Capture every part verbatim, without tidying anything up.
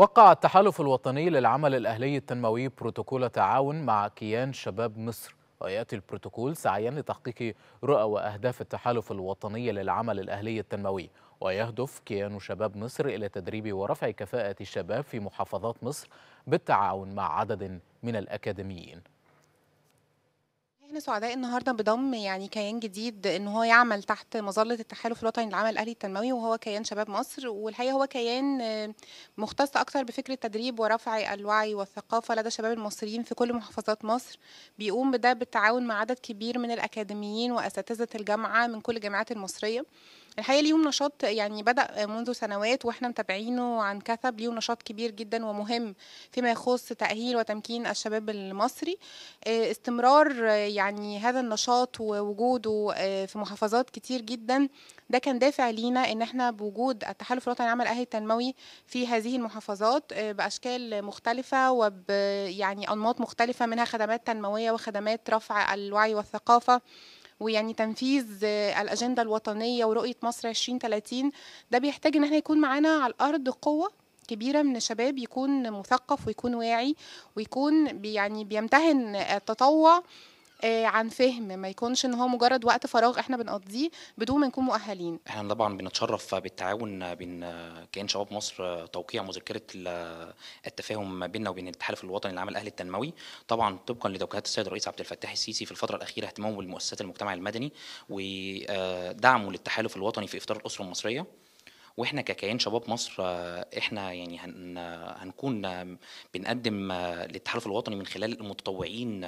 وقع التحالف الوطني للعمل الأهلي التنموي بروتوكول تعاون مع كيان شباب مصر، ويأتي البروتوكول سعيا لتحقيق رؤى وأهداف التحالف الوطني للعمل الأهلي التنموي. ويهدف كيان شباب مصر إلى تدريب ورفع كفاءة الشباب في محافظات مصر بالتعاون مع عدد من الأكاديميين. احنا سعداء النهارده بضم يعني كيان جديد ان هو يعمل تحت مظله التحالف الوطني للعمل الاهلي التنموي، وهو كيان شباب مصر. والحقيقه هو كيان مختص اكتر بفكره تدريب ورفع الوعي والثقافه لدى شباب المصريين في كل محافظات مصر، بيقوم بده بالتعاون مع عدد كبير من الاكاديميين واساتذه الجامعه من كل الجامعات المصريه. الحقيقه ليهم نشاط يعني بدا منذ سنوات واحنا متابعينه عن كثب، ليه نشاط كبير جدا ومهم فيما يخص تاهيل وتمكين الشباب المصري. استمرار يعني هذا النشاط ووجوده في محافظات كتير جدا ده كان دافع لينا ان احنا بوجود التحالف الوطني للعمل الاهلي التنموي في هذه المحافظات باشكال مختلفه وب يعني انماط مختلفه، منها خدمات تنمويه وخدمات رفع الوعي والثقافه، ويعني تنفيذ الاجنده الوطنيه ورؤيه مصر عشرين ثلاثين. ده بيحتاج ان احنا يكون معانا على الارض قوه كبيرة من الشباب يكون مثقف ويكون واعي ويكون يعني بيمتهن التطوع عن فهم، ما يكونش ان هو مجرد وقت فراغ احنا بنقضيه بدون ما نكون مؤهلين. احنا طبعا بنتشرف بالتعاون بين كيان شباب مصر، توقيع مذكره التفاهم ما بيننا وبين التحالف الوطني للعمل الاهلي التنموي، طبعا طبقا لتوجيهات السيد الرئيس عبد الفتاح السيسي في الفتره الاخيره اهتمامه بالمؤسسات المجتمع المدني ودعمه للتحالف الوطني في افطار الاسره المصريه. واحنا ككيان شباب مصر احنا يعني هنكون بنقدم للتحالف الوطني من خلال المتطوعين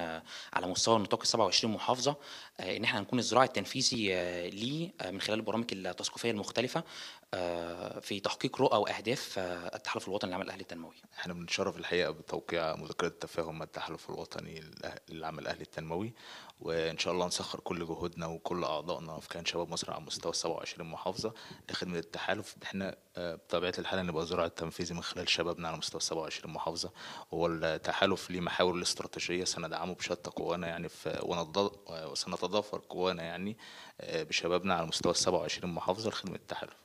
على مستوى نطاق سبعة وعشرين محافظه، ان احنا هنكون الذراع التنفيذي ليه من خلال البرامج التثقيفيه المختلفه في تحقيق رؤى واهداف التحالف الوطني للعمل الاهلي التنموي. احنا بنتشرف الحقيقه بتوقيع مذكره التفاهم مع التحالف الوطني للعمل الاهلي التنموي، وان شاء الله نسخر كل جهودنا وكل اعضائنا في كيان شباب مصر على مستوى سبعة وعشرين محافظه لخدمه التحالف. احنا بطبيعه الحال نبقى ذراع التنفيذي من خلال شبابنا على مستوى سبعة وعشرين محافظه. هو التحالف ليه محاور الاستراتيجيه سندعمه بشتى قوانا يعني في وسنتضافر قوانا يعني بشبابنا على مستوى سبعة وعشرين محافظه لخدمه التحالف.